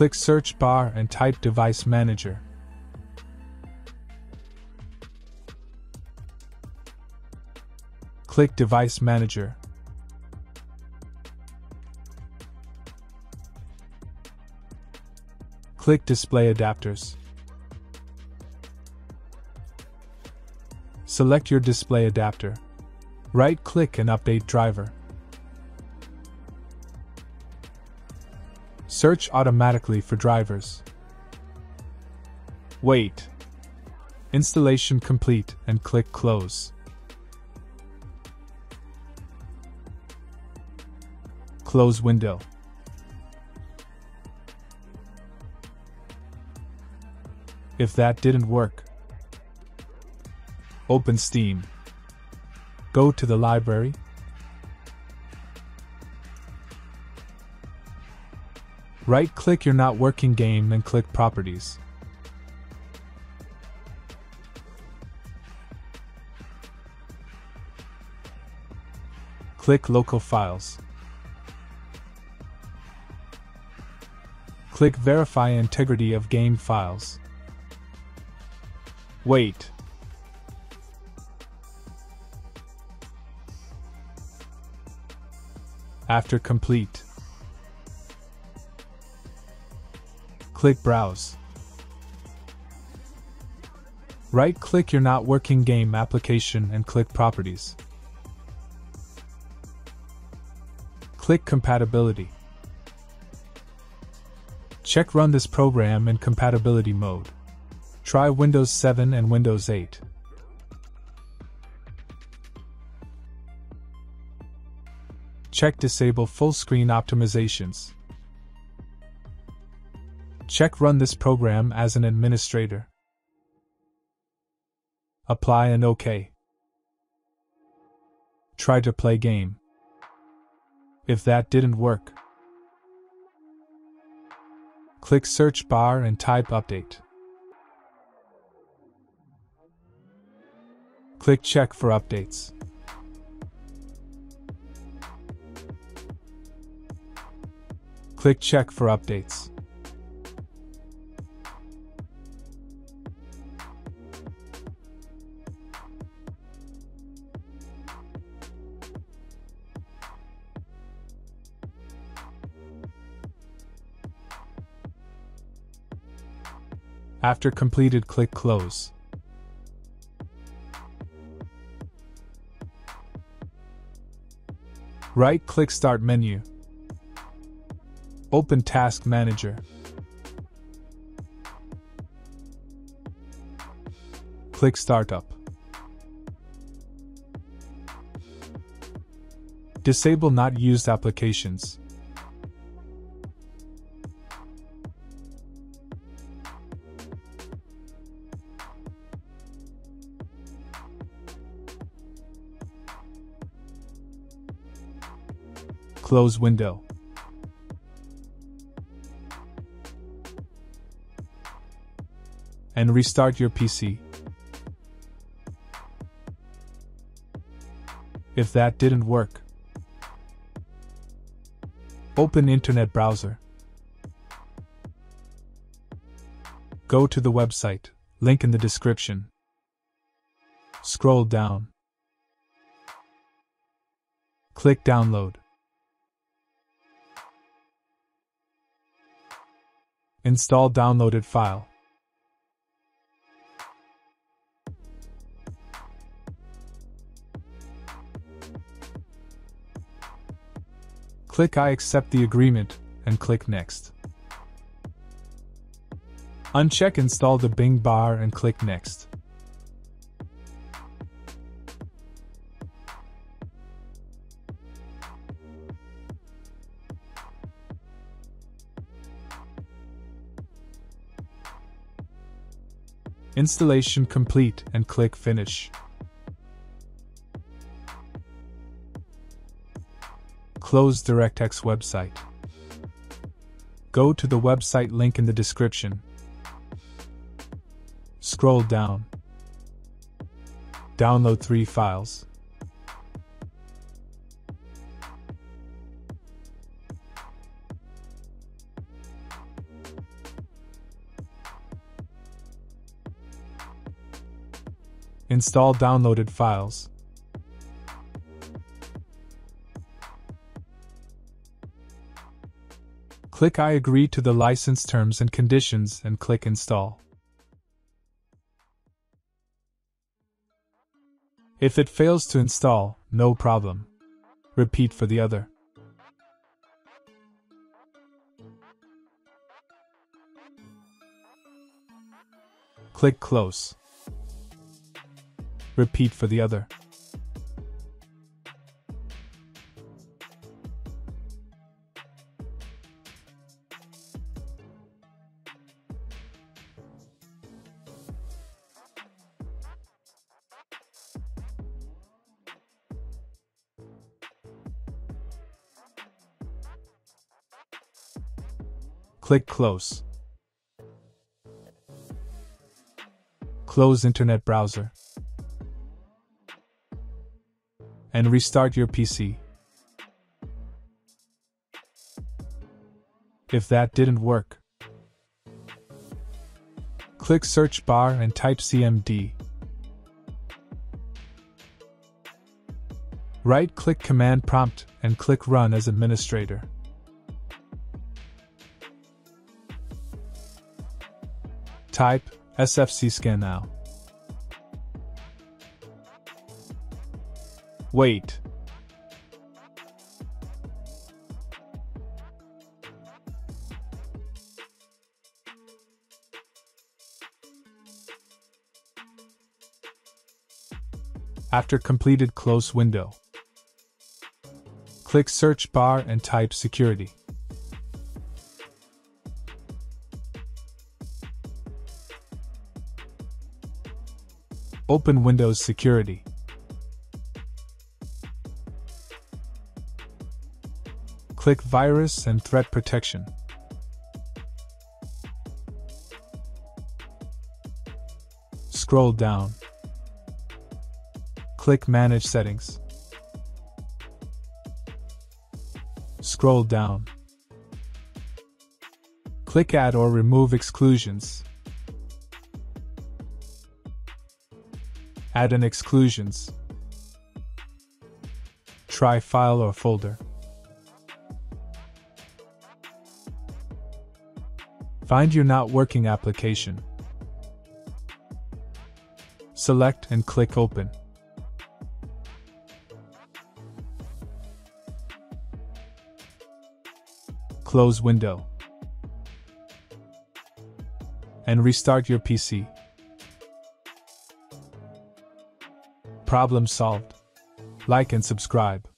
click search bar and type Device Manager. Click Device Manager. Click Display Adapters. Select your display adapter. Right-click and update driver. Search automatically for drivers. Wait. Installation complete and click Close. Close window. If that didn't work, open Steam. Go to the library. Right-click your not working game and click Properties. Click Local Files. Click Verify Integrity of Game Files. Wait. After complete, click Browse. Right-click your not working game application and click Properties. Click Compatibility. Check Run this program in compatibility mode. Try Windows 7 and Windows 8. Check Disable Full Screen Optimizations. Check Run this program as an administrator. Apply and OK. Try to play game. If that didn't work, click search bar and type Update. Click Check for updates. Click Check for updates. After completed, click Close. Right-click Start menu. Open Task Manager. Click Startup. Disable Not Used Applications. Close window. And restart your PC. If that didn't work, open Internet browser. Go to the website, link in the description. Scroll down. Click Download. Install downloaded file. Click I accept the agreement and click Next. Uncheck Install the Bing bar and click Next. Installation complete and click Finish. Close DirectX website. Go to the website link in the description. Scroll down. Download 3 files. Install downloaded files. Click I agree to the license terms and conditions and click Install. If it fails to install, no problem. Repeat for the other. Click Close. Repeat for the other. Click Close. Close Internet browser. And restart your PC. If that didn't work, click search bar and type CMD. Right-click Command Prompt and click Run as Administrator. Type sfc /scannow. Wait. After completed, close window. Click search bar and type security. Open Windows Security. Click Virus and Threat Protection. Scroll down. Click Manage Settings. Scroll down. Click Add or Remove Exclusions. Add an exclusions. Try file or folder. Find your not working application. Select and click open. Close window. And restart your PC. Problem solved. Like and subscribe.